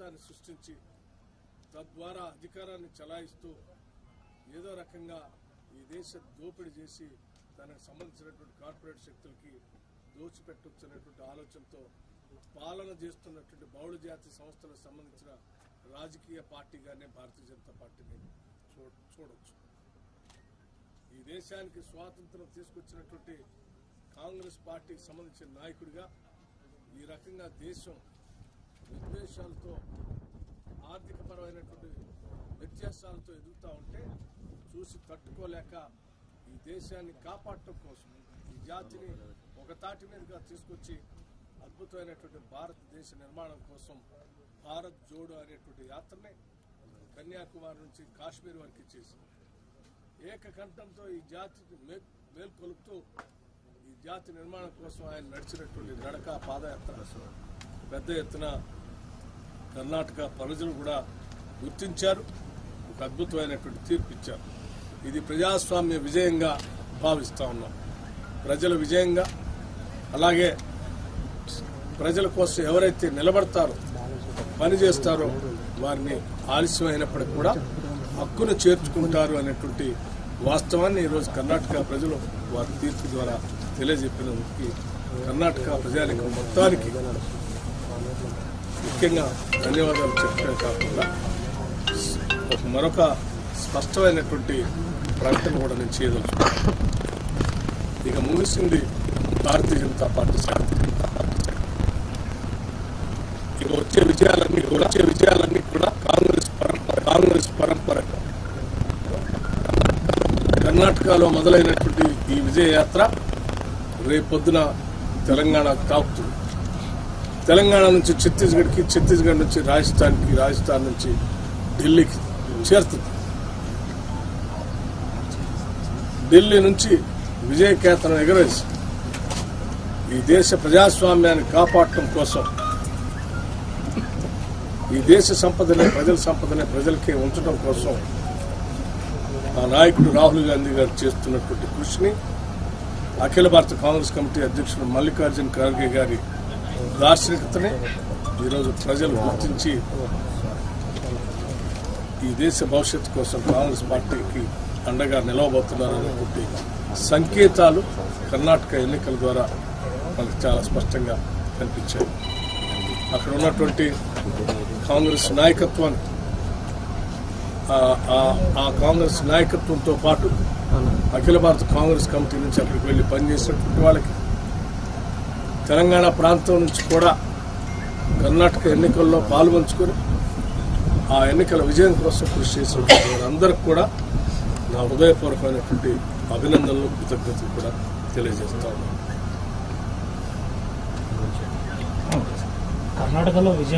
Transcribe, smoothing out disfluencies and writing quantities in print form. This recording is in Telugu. రాష్ట్రాన్ని సృష్టించి తద్వారా అధికారాన్ని చలాయిస్తూ ఏదో రకంగా ఈ దేశ దోపిడీ చేసి తనకు సంబంధించినటువంటి కార్పొరేట్ శక్తులకి దోచిపెట్టొచ్చనేటువంటి ఆలోచనతో పాలన చేస్తున్నటువంటి బౌళ జాతి సంస్థలకు సంబంధించిన రాజకీయ పార్టీగానే భారతీయ జనతా పార్టీని చూడొచ్చు. ఈ దేశానికి స్వాతంత్రం తీసుకొచ్చినటువంటి కాంగ్రెస్ పార్టీకి సంబంధించిన నాయకుడిగా ఈ రకంగా దేశం విద్వేషాలతో ఆర్థికపరమైనటువంటి వ్యత్యాసాలతో ఎదుగుతూ ఉంటే చూసి తట్టుకోలేక ఈ దేశాన్ని కాపాడటం కోసం ఈ జాతిని ఒక తాటి మీదుగా తీసుకొచ్చి అద్భుతమైనటువంటి భారతదేశ నిర్మాణం కోసం భారత్ జోడో అనేటువంటి యాత్రని కన్యాకుమారి నుంచి కాశ్మీర్ వరకు చేసింది. ఏకకంఠంతో ఈ జాతికి మేల్కొలుపుతూ ఈ జాతి నిర్మాణం కోసం ఆయన నడిచినటువంటి నడక పాదయాత్ర పెద్ద ఎత్తున కర్ణాటక ప్రజలు కూడా గుర్తించారు, ఒక అద్భుతమైనటువంటి తీర్పు ఇచ్చారు. ఇది ప్రజాస్వామ్య విజయంగా భావిస్తూ ఉన్నాం, ప్రజల విజయంగా. అలాగే ప్రజల కోసం ఎవరైతే నిలబడతారో పనిచేస్తారో వారిని ఆలస్యమైనప్పటికీ కూడా హక్కును చేర్చుకుంటారు అనేటువంటి వాస్తవాన్ని ఈరోజు కర్ణాటక ప్రజలు వారి తీర్పు ద్వారా తెలియజెప్పినందుకు కర్ణాటక ప్రజానికి మొత్తానికి ముఖ్యంగా ధన్యవాదాలు చెప్పడం కాకుండా మరొక స్పష్టమైనటువంటి ప్రకటన కూడా నేను చేయదలుచుకున్నాను. ఇక ముగిసింది భారతీయ జనతా పార్టీ సంగతి. ఇక వచ్చే విజయాలన్నీ కూడా కాంగ్రెస్ పరంపర. కర్ణాటకలో మొదలైనటువంటి ఈ విజయయాత్ర రేపొద్దున తెలంగాణకు తాకుతుంది. తెలంగాణ నుంచి ఛత్తీస్గఢ్కి, ఛత్తీస్గఢ్ నుంచి రాజస్థాన్కి, రాజస్థాన్ నుంచి ఢిల్లీకి చేరుతుంది. ఢిల్లీ నుంచి విజయకేతనం ఎగరేసి ఈ దేశ ప్రజాస్వామ్యాన్ని కాపాడటం కోసం, ఈ దేశ సంపదనే ప్రజలకే ఉంచడం కోసం ఆ నాయకుడు రాహుల్ గాంధీ గారు చేస్తున్నటువంటి కృషిని, అఖిల భారత కాంగ్రెస్ కమిటీ అధ్యక్షుడు మల్లికార్జున ఖార్గే గారి దార్శనికతని ఈరోజు ప్రజలు గుర్తించి ఈ దేశ భవిష్యత్తు కోసం కాంగ్రెస్ పార్టీకి అండగా నిలవబోతున్నారనేటువంటి సంకేతాలు కర్ణాటక ఎన్నికల ద్వారా మనకు చాలా స్పష్టంగా కనిపించాయి. అక్కడ ఉన్నటువంటి కాంగ్రెస్ నాయకత్వాన్ని, ఆ కాంగ్రెస్ నాయకత్వంతో పాటు అఖిల భారత కాంగ్రెస్ కమిటీ నుంచి అక్కడికి వెళ్ళి పనిచేసినటువంటి వాళ్ళకి, తెలంగాణ ప్రాంతం నుంచి కూడా కర్ణాటక ఎన్నికల్లో పాల్పంచుకొని ఆ ఎన్నికల విజయం కోసం కృషి చేసినటువంటి వారందరికీ కూడా నా హృదయపూర్వకమైనటువంటి అభినందనలు, కృతజ్ఞతలు కూడా తెలియజేస్తా ఉన్నాను. కర్ణాటకలో విజయం